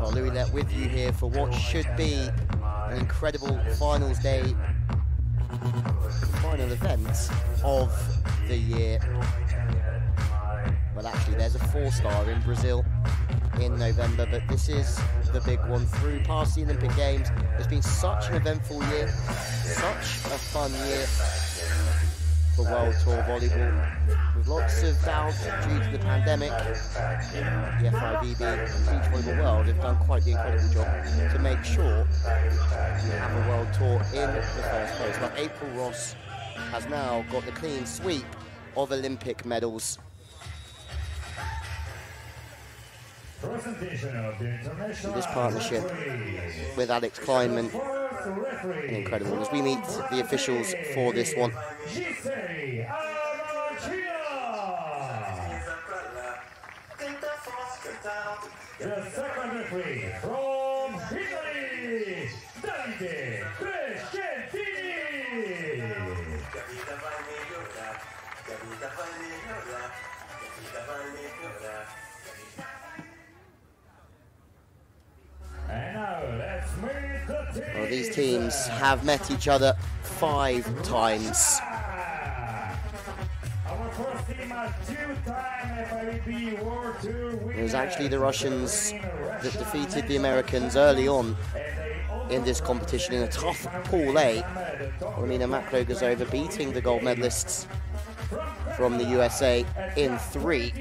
Well, Louis Lett with you here for what should be an incredible finals day, final event of the year. Well, actually, there's a four-star in Brazil in November, but this is the big one. Through past the Olympic Games, it's been such an eventful year, such a fun year for World Tour Volleyball, with lots of doubts due to the pandemic. The FIVB and Beach Volleyball World have done quite the incredible job to make sure you have a World Tour in the first place. But April Ross has now got the clean sweep of Olympic medals. And this partnership with Alex Kleinman, an incredible, as we meet the officials for this one. The second from Italy, Davide Crescentini. Well, these teams have met each other 5 times. It was actually the Russians that defeated the Americans early on in this competition in a tough Pool A. Romina Makrogazova beating the gold medalists from the USA in 3.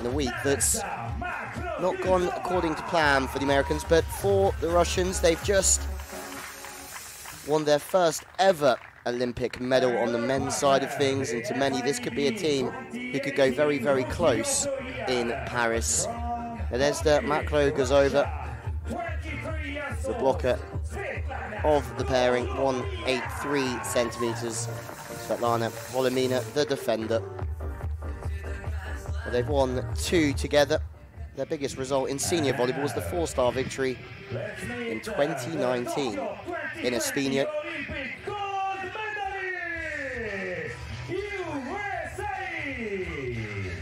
In a week that's not gone according to plan for the Americans, but for the Russians, they've just won their first ever Olympic medal on the men's side of things, and to many, this could be a team who could go very, very close in Paris. Nadezhda Makrogazova, the blocker of the pairing, 183 centimeters. Svetlana Volomina, the defender. They've won 2 together. Their biggest result in senior volleyball was the 4-star victory in 2019 in Espinho.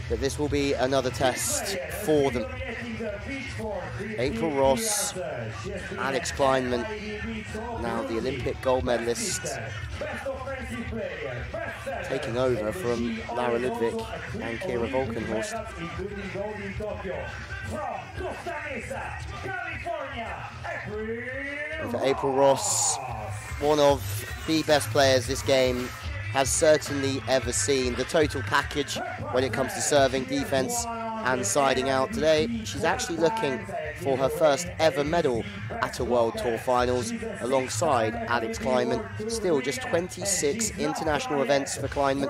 But this will be another test for them. April Ross, Alex Kleinman, now the Olympic gold medalist, taking over from Lara Ludwig and Kira Volkenhorst. And for April Ross, one of the best players this game has certainly ever seen. The total package when it comes to serving, defense, and siding out. Today, she's actually looking for her first ever medal at a World Tour Finals alongside Alex Kleinman. Still just 26 international events for Kleinman.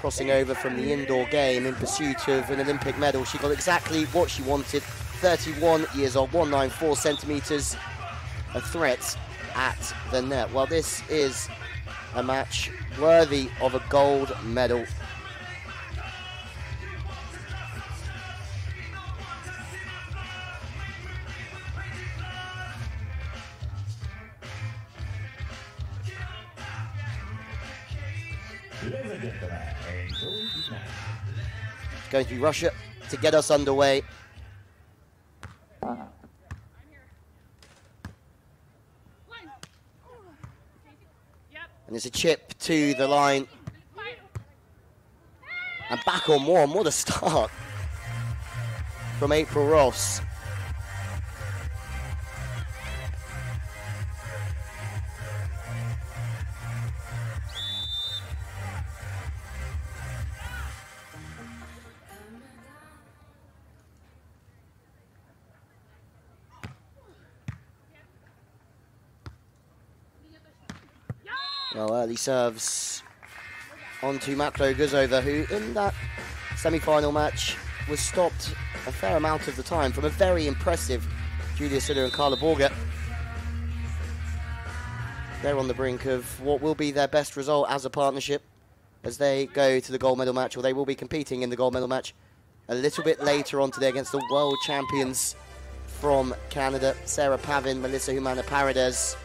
Crossing over from the indoor game in pursuit of an Olympic medal, she got exactly what she wanted. 31 years old, 194 centimeters, a threat at the net. Well, this is a match worthy of a gold medal. It's going to be Russia to get us underway. And there's a chip to the line. And back on one. What a start from April Ross. Well, early serves onto Makrogazova, who in that semi-final match was stopped a fair amount of the time from a very impressive Julia Sutter and Carla Borger. They're on the brink of what will be their best result as a partnership as they go to the gold medal match, or they will be competing in the gold medal match a little bit later on today against the world champions from Canada, Sarah Pavin, Melissa Humana-Paredes.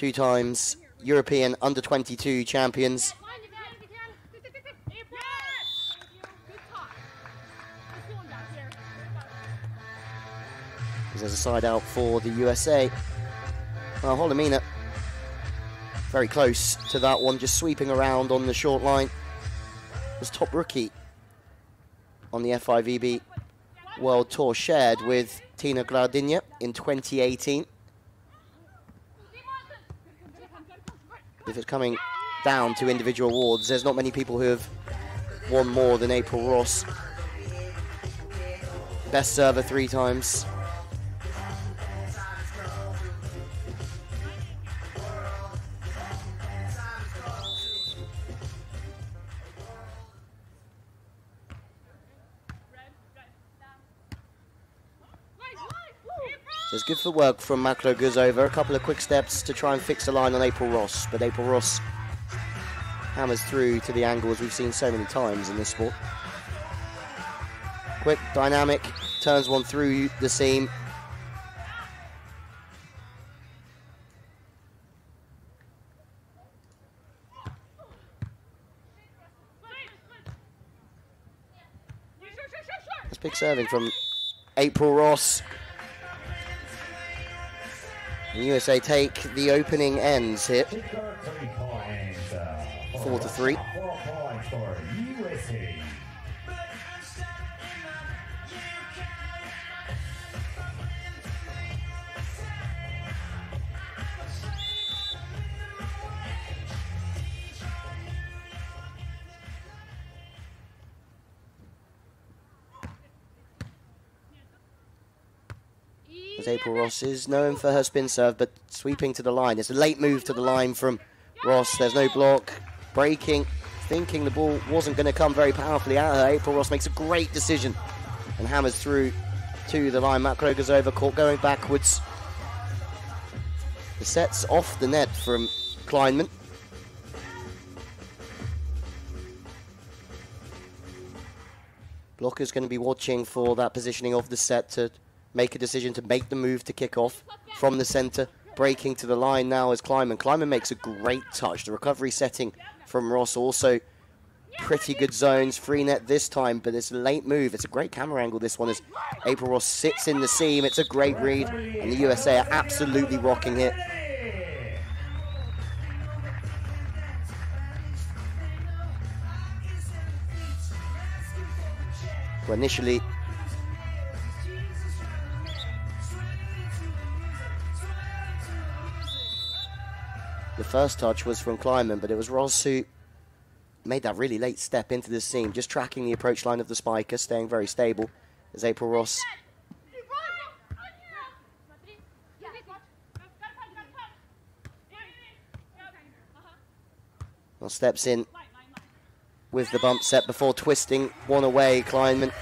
two times European under-22 champions. There's a side out for the USA. Well, Holomina very close to that one, just sweeping around on the short line. Was top rookie on the FIVB World Tour, shared with Tina Graudinia in 2018. If it's coming down to individual awards, there's not many people who have won more than April Ross. Best server 3 times. There's good for work from Maklo Guzova. A couple of quick steps to try and fix the line on April Ross, but April Ross hammers through to the angles we've seen so many times in this sport. Quick, dynamic, turns one through the seam. That's big serving from April Ross. The USA take the opening ends here, 4-3. April Ross is known for her spin serve, but sweeping to the line. It's a late move to the line from Ross. There's no block. Breaking, thinking the ball wasn't going to come very powerfully at her. April Ross makes a great decision and hammers through to the line. Maklo Guzova caught going backwards. The set's off the net from Kleinman. Blocker's going to be watching for that positioning of the set to make a decision to make the move to kick off from the centre. Breaking to the line now is Kleinman. Kleinman makes a great touch. The recovery setting from Ross also pretty good zones. Free net this time, but it's a late move. It's a great camera angle, this one, as April Ross sits in the seam. It's a great read, and the USA are absolutely rocking it. Well, initially, the first touch was from Kleinman, but it was Ross who made that really late step into the seam, just tracking the approach line of the spiker, staying very stable as April Ross well, steps in with the bump set before twisting one away. Kleinman,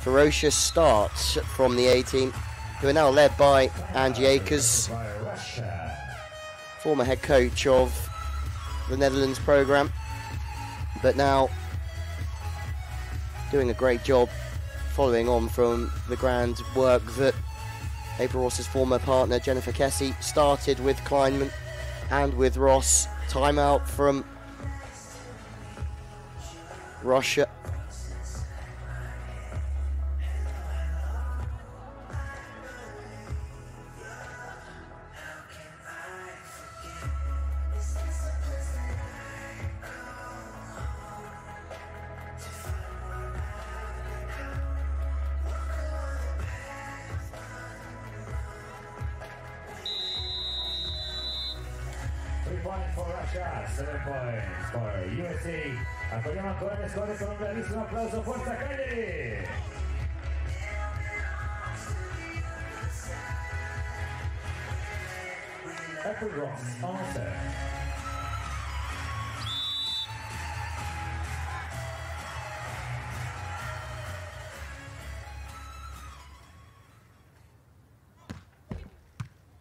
ferocious start from the A-team, who are now led by Angie Akers, former head coach of the Netherlands program, but now doing a great job following on from the grand work that April Ross's former partner Jennifer Kessie started with Kleinman and with Ross. Timeout from Russia.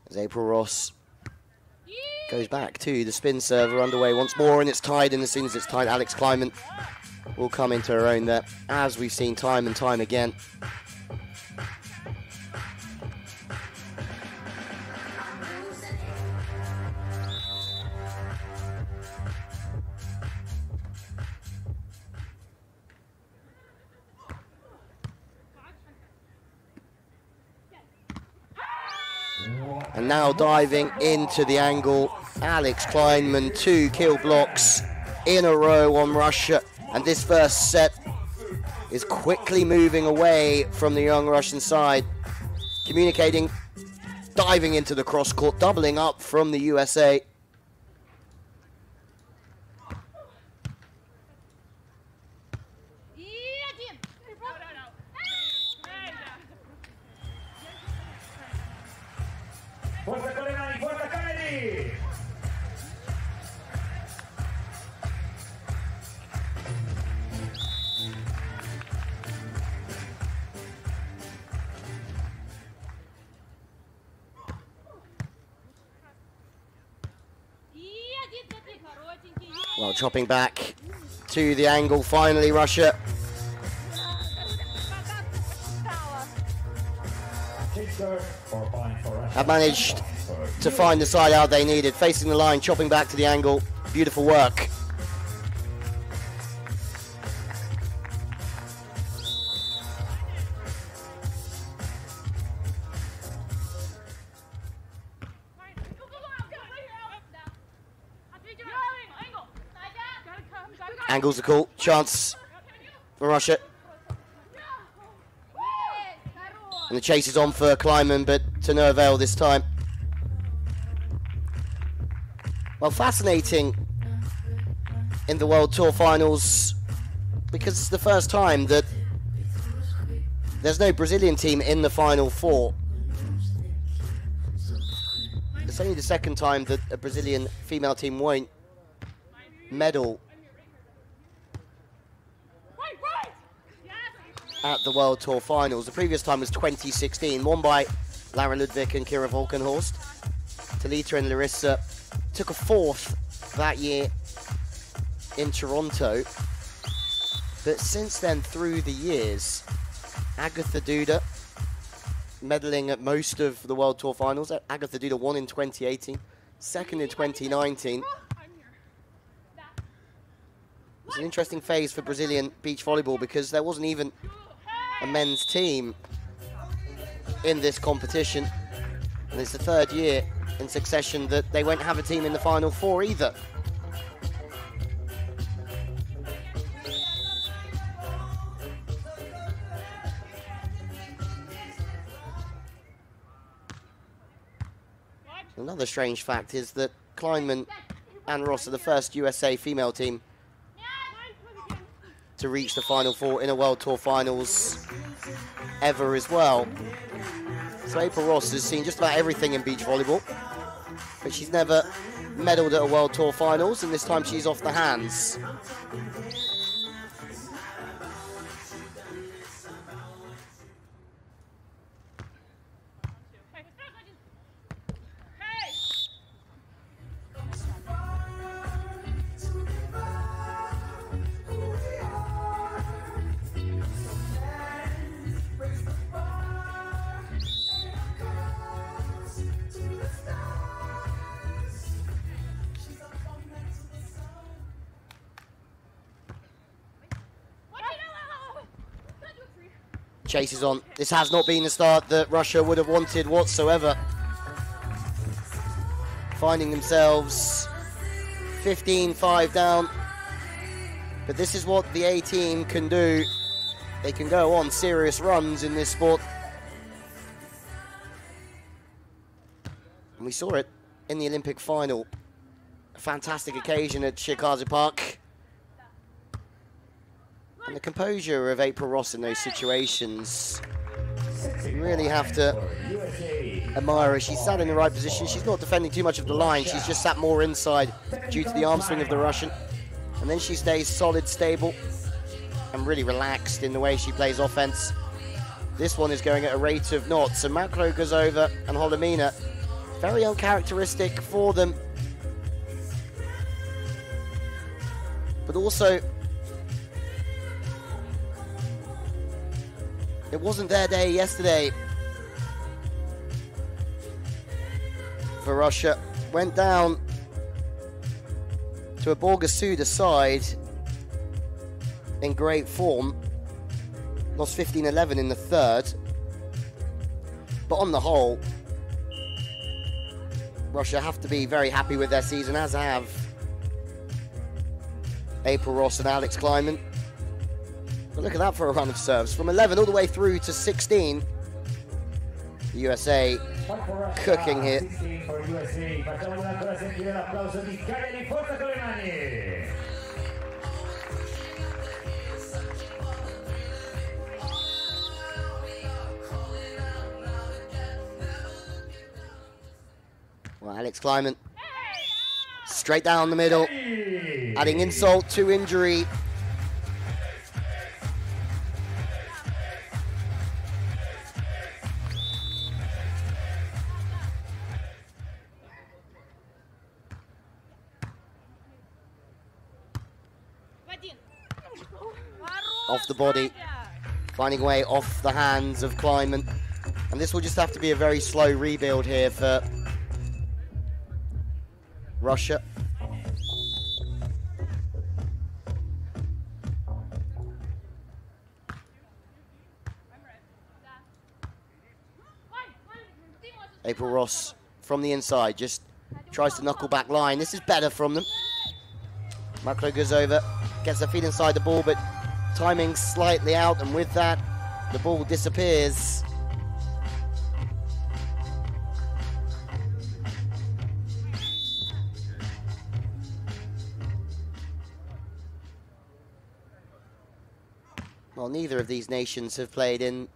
As April Ross goes back to the spin server underway once more, and it's tied, and as soon as it's tied, Alex Kleinman will come into her own there, as we've seen time and time again. And now diving into the angle, Alex Kleinman, 2 kill blocks in a row on Russia. And this first set is quickly moving away from the young Russian side. Communicating, diving into the cross court, doubling up from the USA. Well, chopping back to the angle, finally, Russia. Have managed to find the side out they needed. Facing the line, chopping back to the angle. Beautiful work. Angles are cool. Chance for Russia. And the chase is on for Kleinman, but to no avail this time. Well, fascinating in the World Tour Finals, because it's the first time that there's no Brazilian team in the Final Four. It's only the second time that a Brazilian female team won't medal at the World Tour Finals. The previous time was 2016, won by Lara Ludwig and Kira Volkenhorst. Talita and Larissa took a 4th that year in Toronto. But since then, through the years, Agatha Duda medaling at most of the World Tour Finals. Agatha Duda won in 2018, second in 2019. It's an interesting phase for Brazilian beach volleyball, because there wasn't even a men's team in this competition, and it's the third year in succession that they won't have a team in the Final Four either. Another strange fact is that Kleinman and Ross are the first USA female team to reach the Final Four in a World Tour Finals ever as well. So April Ross has seen just about everything in beach volleyball, but she's never medalled at a World Tour Finals, and this time she's off the hands. Chase is on. This has not been the start that Russia would have wanted whatsoever. Finding themselves 15-5 down. But this is what the A team can do. They can go on serious runs in this sport. And we saw it in the Olympic final. A fantastic occasion at Shirakazu Park. And the composure of April Ross in those situations, you really have to admire her. She's sat in the right position. She's not defending too much of the line. She's just sat more inside due to the arm swing of the Russian. And then she stays solid, stable, and really relaxed in the way she plays offense. This one is going at a rate of knots. So Makro goes over and Holomina. Very uncharacteristic for them. But also, it wasn't their day yesterday for Russia. Went down to a Borgasuda side in great form. Lost 15-11 in the third. But on the whole, Russia have to be very happy with their season, as have April Ross and Alex Kleinman. But look at that for a run of serves. From 11 all the way through to 16. The USA cooking here. Well, Alex Kleinman straight down the middle, adding insult to injury. Off the body, finding a way off the hands of Kleinman. And this will just have to be a very slow rebuild here for Russia. April Ross from the inside just tries to knuckle back line. This is better from them. Maklo goes over, gets her feet inside the ball, but timing slightly out, and with that, the ball disappears. Well, neither of these nations have played in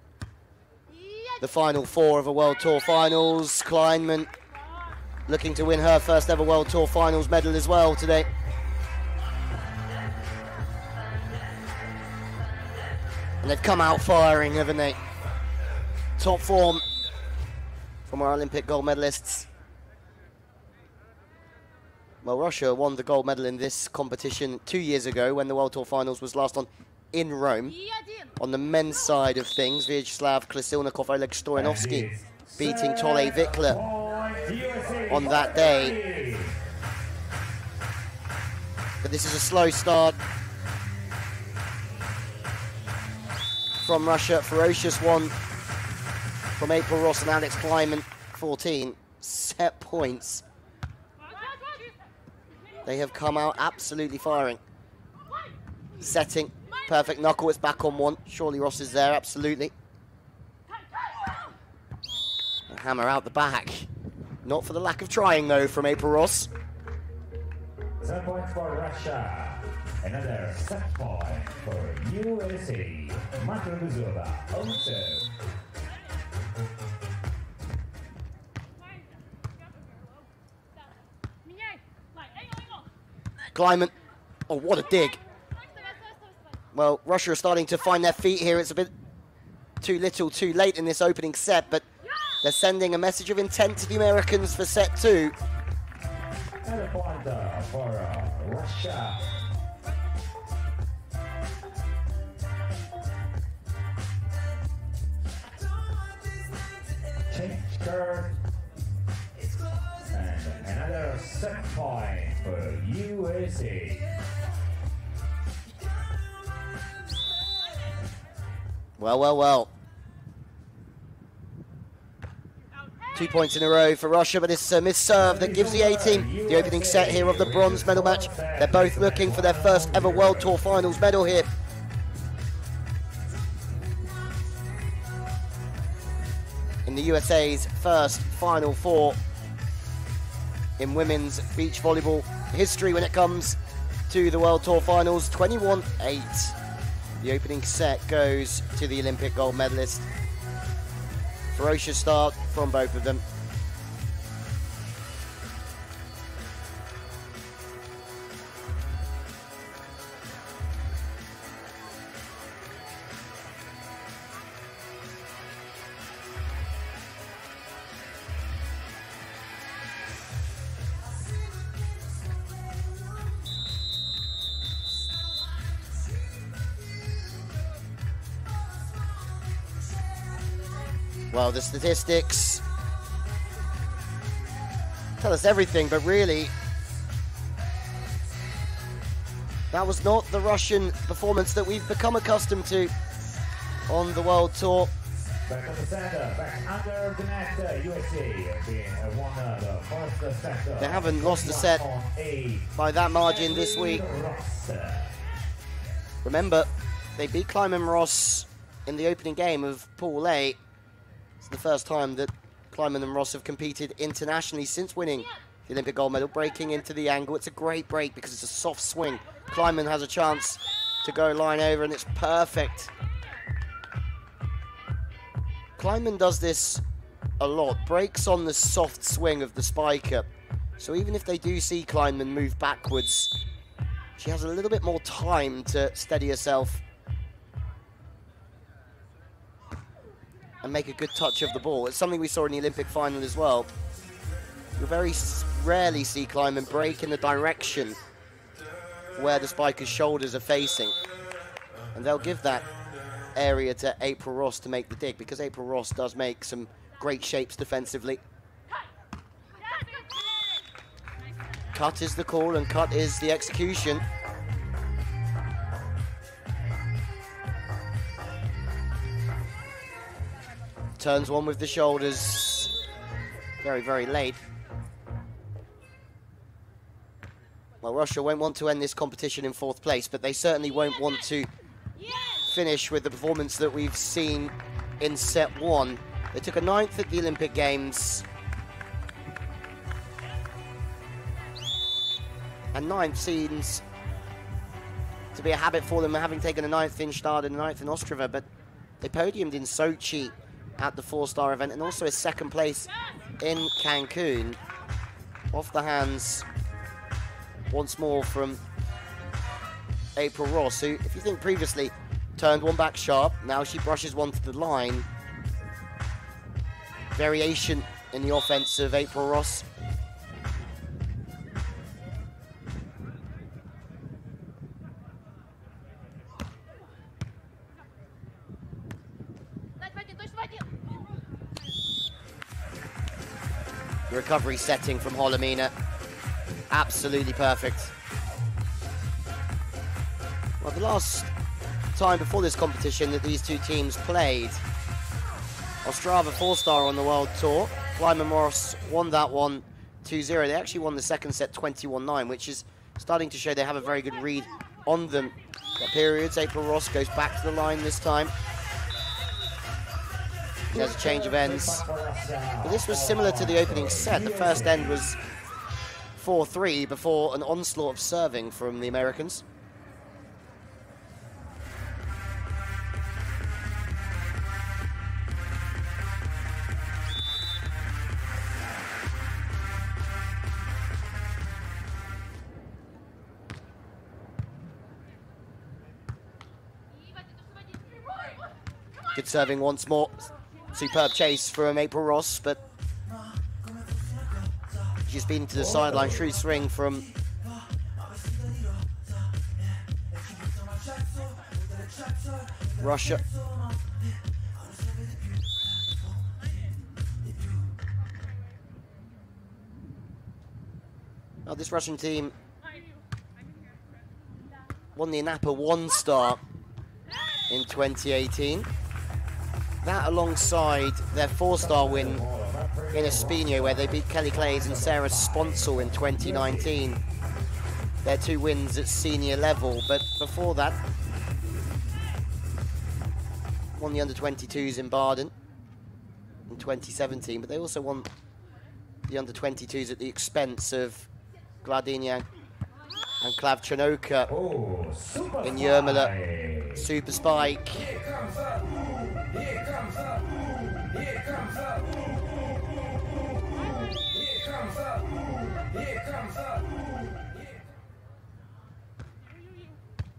the final four of a World Tour Finals. Kleinman looking to win her first ever World Tour Finals medal as well today. And they've come out firing, haven't they? Top form from our Olympic gold medalists. Well, Russia won the gold medal in this competition 2 years ago when the World Tour Finals was last on in Rome. On the men's side of things, Vyacheslav Klesilnikov, Oleg Stoyanovsky beating Tolle Vikler on that day. But this is a slow start from Russia. Ferocious one from April Ross and Alex Kleinman. 14 set points. They have come out absolutely firing. Setting, perfect knuckle, it's back on one. Surely Ross is there, absolutely. A hammer out the back. Not for the lack of trying though from April Ross. 7 points for Russia. Another set point for USA. Marta Guzova, also. Kleinman. Oh, what a dig. Well, Russia are starting to find their feet here. It's a bit too little, too late in this opening set, but they're sending a message of intent to the Americans for set two. Another point for Russia. And another set point for USA. Well, well, well. 2 points in a row for Russia, but it's a missed serve that gives the A team the opening set here of the bronze medal match. They're both looking for their first ever World Tour Finals medal here. In the USA's first Final Four in women's beach volleyball history when it comes to the World Tour Finals. 21-8. The opening set goes to the Olympic gold medalist. Ferocious start from both of them. Well, the statistics tell us everything, but really, that was not the Russian performance that we've become accustomed to on the World Tour. Back up the center, back under the net, USC being one of the first setter. They haven't lost a set by that margin this week. Remember, they beat Clyman Ross in the opening game of Pool A. It's the first time that Clyman and Ross have competed internationally since winning the Olympic gold medal. Breaking into the angle, it's a great break because it's a soft swing. Clyman has a chance to go line over, and it's perfect. Clyman does this a lot, breaks on the soft swing of the spiker. So even if they do see Clyman move backwards, she has a little bit more time to steady herself and make a good touch of the ball. It's something we saw in the Olympic final as well. You'll very rarely see Clyman break in the direction where the spiker's shoulders are facing. And they'll give that area to April Ross to make the dig, because April Ross does make some great shapes defensively. Cut is the call and cut is the execution. Turns one with the shoulders. Very, very late. Well, Russia won't want to end this competition in fourth place, but they certainly won't want to finish with the performance that we've seen in set one. They took a ninth at the Olympic Games. And ninth seems to be a habit for them, having taken a ninth in Stade and a ninth in Ostrava, but they podiumed in Sochi at the four-star event, and also a second place in Cancun. Off the hands once more from April Ross, who, if you think previously, turned one back sharp. Now she brushes one to the line. Variation in the offense of April Ross. The recovery setting from Holomina. Absolutely perfect. Well, the last time before this competition that these two teams played, Ostrava four-star on the World Tour. Clyman Ross won that one 2-0. They actually won the second set 21-9, which is starting to show they have a very good read on them. That periods, April Ross goes back to the line this time. There's a change of ends. But this was similar to the opening set. The first end was 4-3 before an onslaught of serving from the Americans. Good serving once more. Superb chase from April Ross, but she's been to the sideline. Shrewd swing from Russia. Now, this Russian team won the Anapa one-star in 2018. That alongside their four-star win in Espino, where they beat Kelly Clays and Sarah Sponsel in 2019. Their two wins at senior level, but before that, won the under-22s in Baden in 2017, but they also won the under-22s at the expense of Gladinian and Klavchenoka in Yermala. Super spike.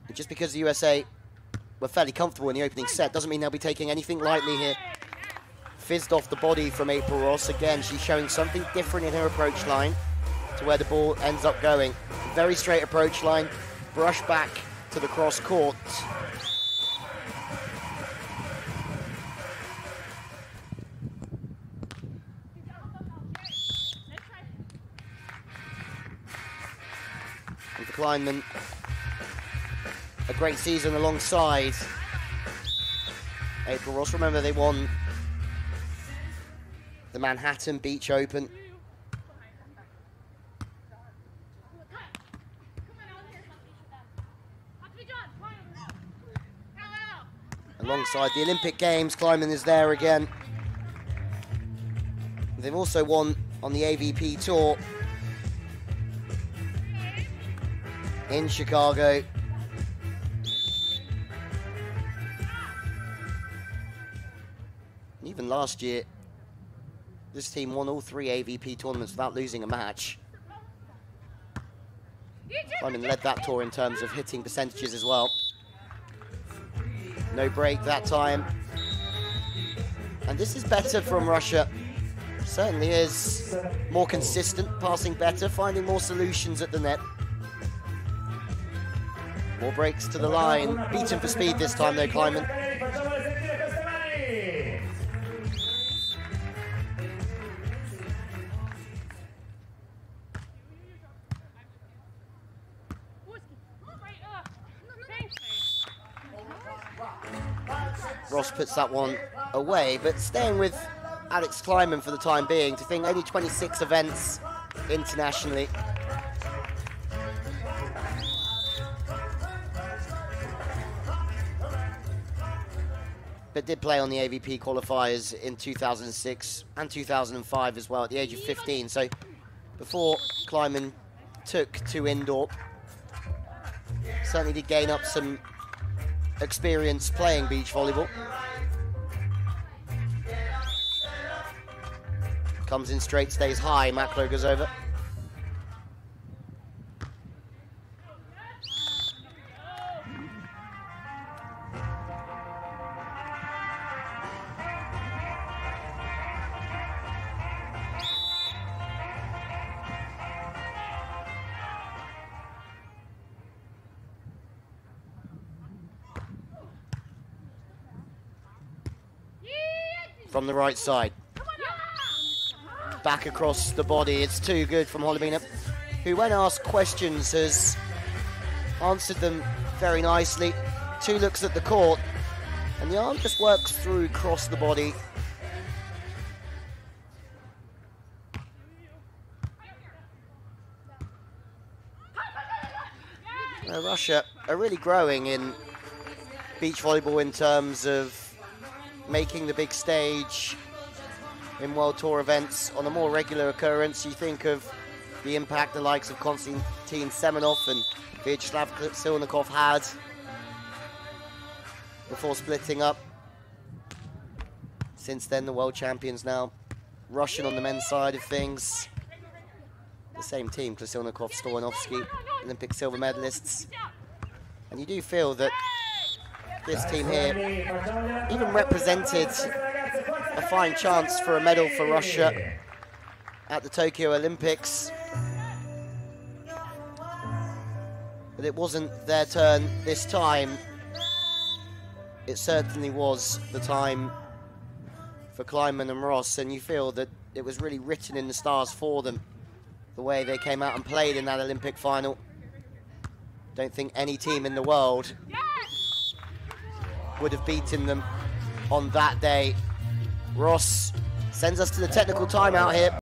And just because the USA were fairly comfortable in the opening set doesn't mean they'll be taking anything lightly here. Fizzed off the body from April Ross. Again, she's showing something different in her approach line to where the ball ends up going. Very straight approach line, brush back to the cross court. And for Kleinman, a great season alongside April Ross. Remember, they won the Manhattan Beach Open. Alongside the Olympic Games, climbing is there again. They've also won on the AVP Tour in Chicago. And even last year, this team won all three AVP tournaments without losing a match. Simon led that tour in terms of hitting percentages as well. No break that time. And this is better from Russia. Certainly is more consistent, passing better, finding more solutions at the net. More breaks to the line. Beaten for speed this time though, Kleiman. Ross puts that one away, but staying with Alex Kleiman for the time being, to think only 26 events internationally. But did play on the AVP qualifiers in 2006 and 2005 as well at the age of 15. So before Kleiman took to indoor, certainly did gain up some experience playing beach volleyball. Comes in straight, stays high, Maklo goes over. From the right side. Back across the body, it's too good from Holomina, who when asked questions has answered them very nicely. Two looks at the court, and the arm just works through, cross the body. Now, Russia are really growing in beach volleyball in terms of making the big stage in World Tour events on a more regular occurrence. You think of the impact the likes of Konstantin Semenov and Vyacheslav Silnikov had before splitting up. Since then, the world champions now. Russian on the men's side of things. The same team, Silnikov, Stoyanovsky, Olympic silver medalists. And you do feel that this team here even represented a fine chance for a medal for Russia at the Tokyo Olympics. But it wasn't their turn this time. It certainly was the time for Kleiman and Ross, and you feel that it was really written in the stars for them, the way they came out and played in that Olympic final. Don't think any team in the world would have beaten them on that day. Ross sends us to the technical timeout here.